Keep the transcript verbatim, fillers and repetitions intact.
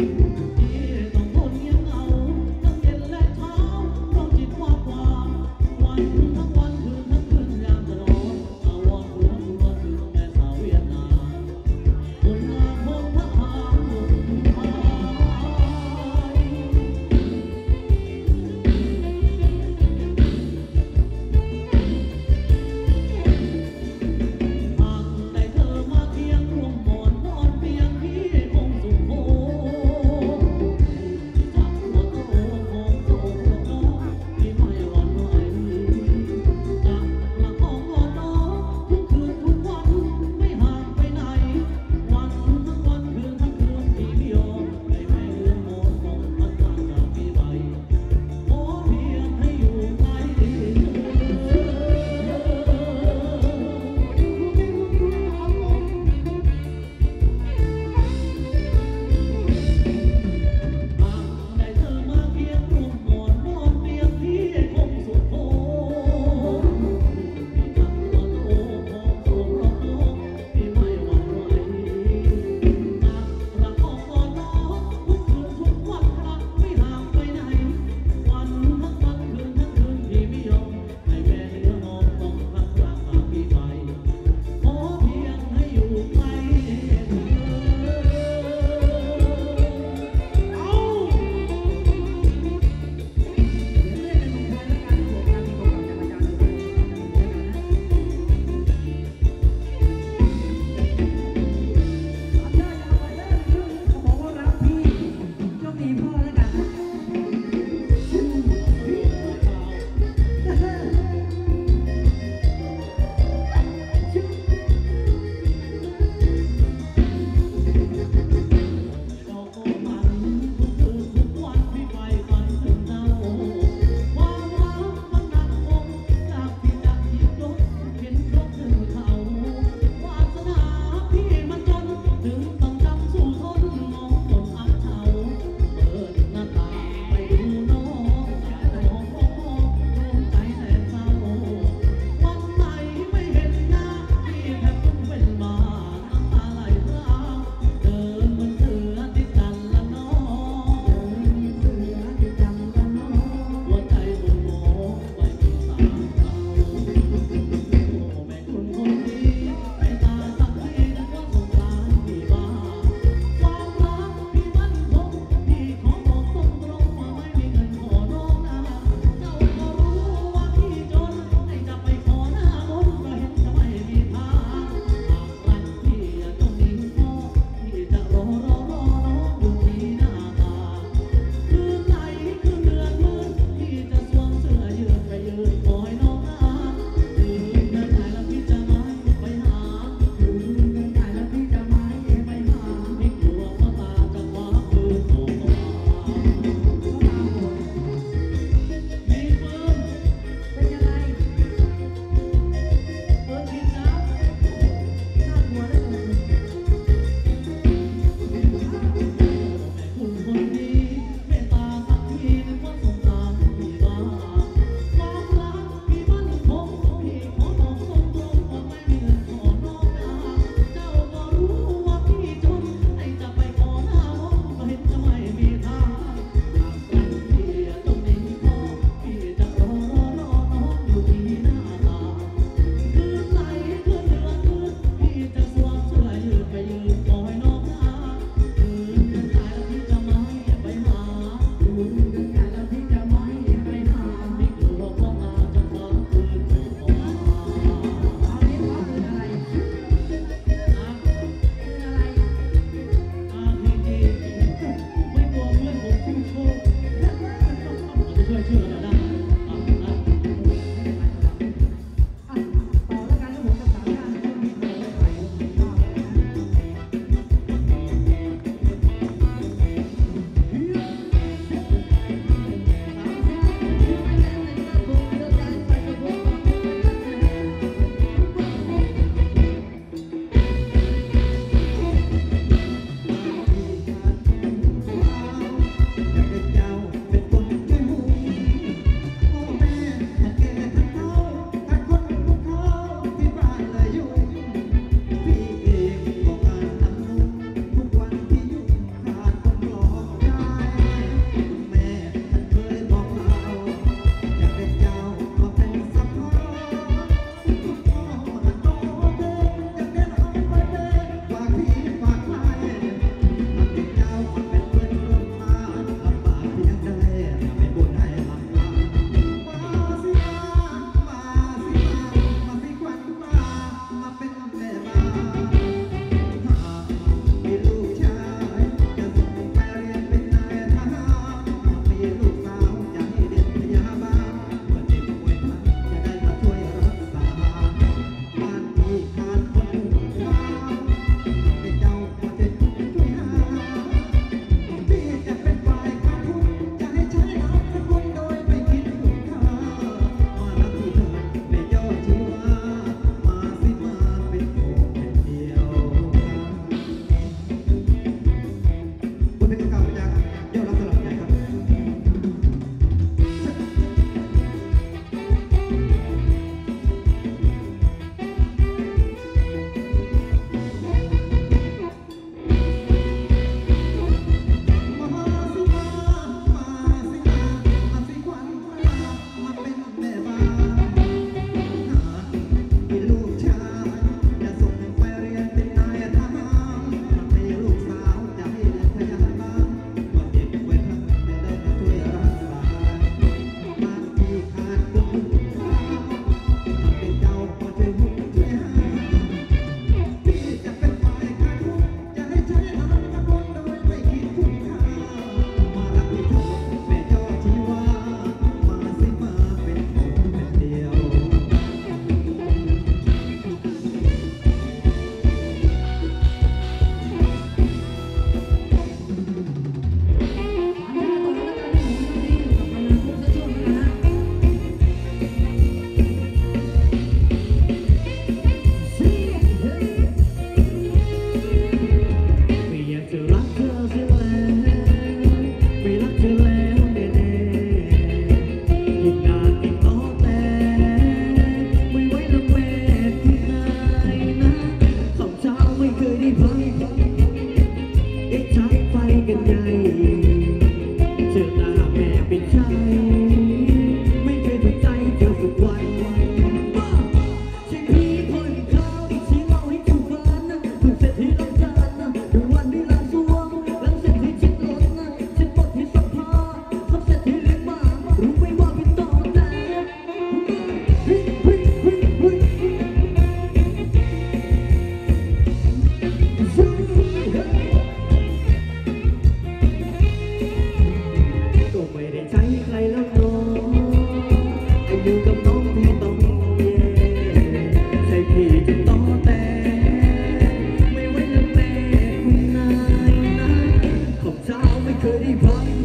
Oh, could he possibly?